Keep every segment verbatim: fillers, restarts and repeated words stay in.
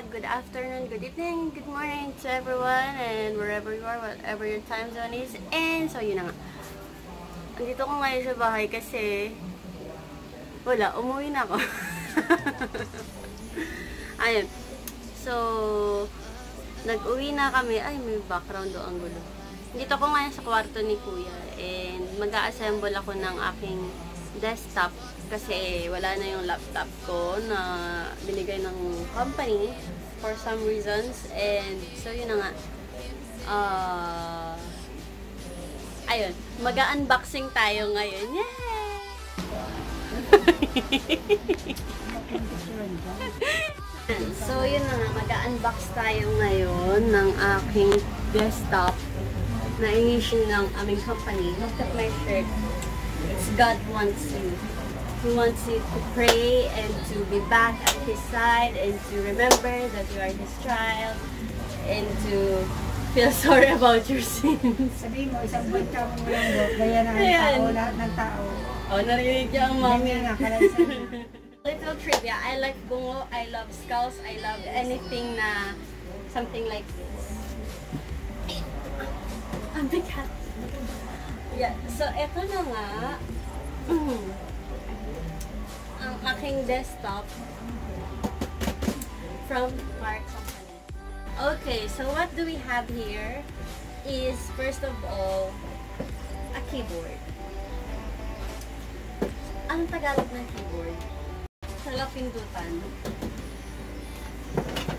God. Good afternoon, good evening, good morning to everyone, and wherever you are, whatever your time zone is. And so yun na nga, andito ko ngayon sa bahay kasi wala, umuwi na ako. Ayun, so nag-uwi na kami. Ay, may background doon ang gulo. Dito ko ngayon sa kwarto ni Kuya, and mag-a-assemble ako ng aking desktop kasi wala na yung laptop ko na binigay ng company for some reasons. And so yun na nga, uh, ayun, mag-unboxing tayo ngayon. Yay! So yun na nga, mag-unbox tayo ngayon ng aking desktop na inisyu ng aming company. Look at my shirt. It's God wants you. He wants you to pray and to be back at His side and to remember that you are His child and to feel sorry about your sins. Sabi mo, isang banta mo lang, gaya na ang tao, lahat ng tao. Oh, narinig niya ang mami. Little trivia, I like bungo, I love skulls, I love anything na something like this. I'm the cat. Yeah, so eto na nga, ang aking desktop from our company. Okay, so what do we have here is, first of all, a keyboard. Ang Tagalog ng keyboard? Salapindutan.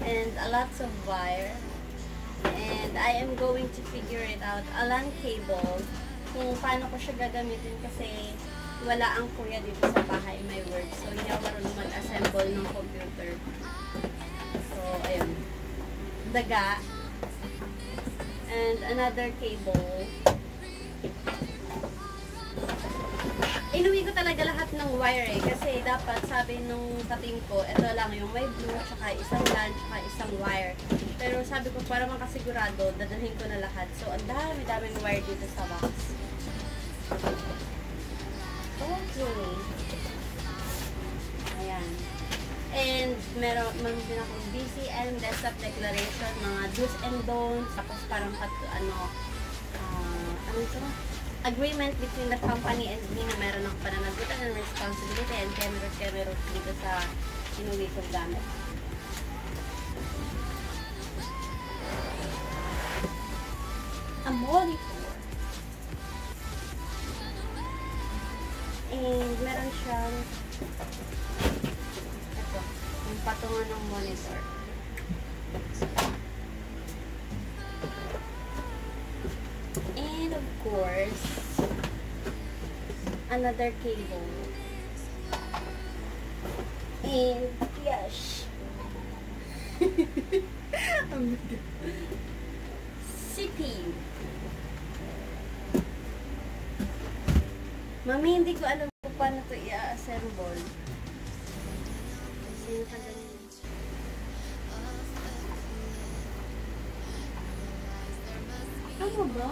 And a lots of wire. And I am going to figure it out, alang cable, kung paano ko siya gagamitin kasi wala ang kuya dito sa bahay, may work. So, hindi ako marunong mag-assemble ng computer. So, ayun. Daga. And another cable. Inuwi ko talaga lahat ng wire eh. Kasi dapat sabi nung kating ko, ito lang yung may blue, tsaka isang LAN, tsaka isang wire. Pero sabi ko, para makasigurado, dadalhin ko na lahat. So, ang dami-daming wire dito sa box. Okay. Ayan. And meron din akong B C M, desktop declaration, mga do's and don'ts. Tapos parang pat, ano, uh, ano ito? Agreement between the company and me na meron ng pananagutan and responsibility and camera-camera dito sa inuwi kong gamit. A monitor. And meron siyang ito, yung patungan ng monitor. And of course, another cable. And yes, C P U. Mami, hindi ko alam kung paano ito i-assemble. Sino ka ganyan? Ano ba?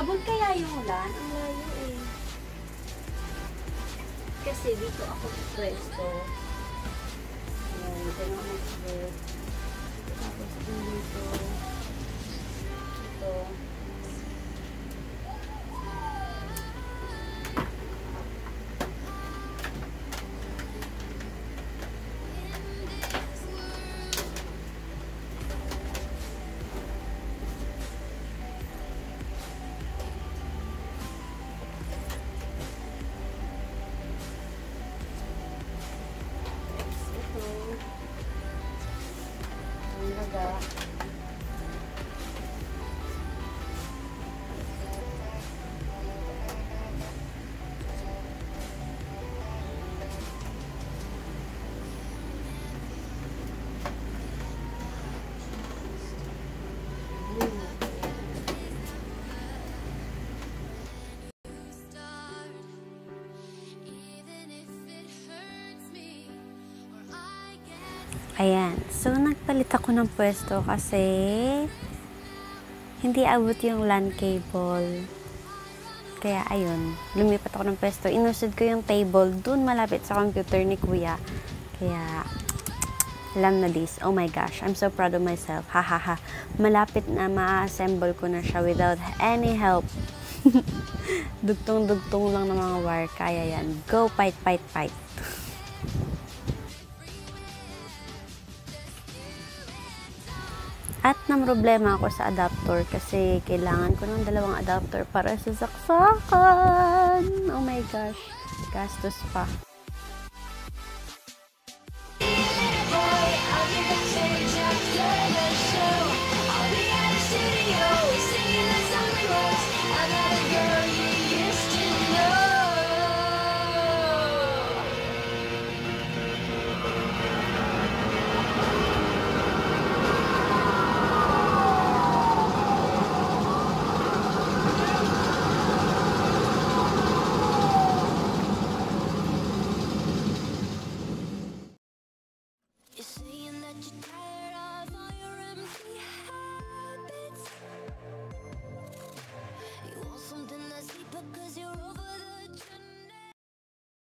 Abot kaya yung ulan? Ang layo eh. Kasi dito ako presto. Ayan, dito na ako mag-work. Tapos dito. Ito. Ayan. So, nagpalit ako ng pwesto kasi hindi abot yung LAN cable. Kaya, ayun. Lumipat ako ng pwesto. Inusod ko yung table dun malapit sa computer ni Kuya. Kaya, alam na this. Oh my gosh. I'm so proud of myself. Ha ha ha. Malapit na ma-assemble ko na siya without any help. Dugtong-dugtong lang ng mga wire. Kaya yan. Go, fight, fight, fight. At nang problema ako sa adapter kasi kailangan ko ng dalawang adapter para sa saksakan. Oh my gosh, gastos pa. You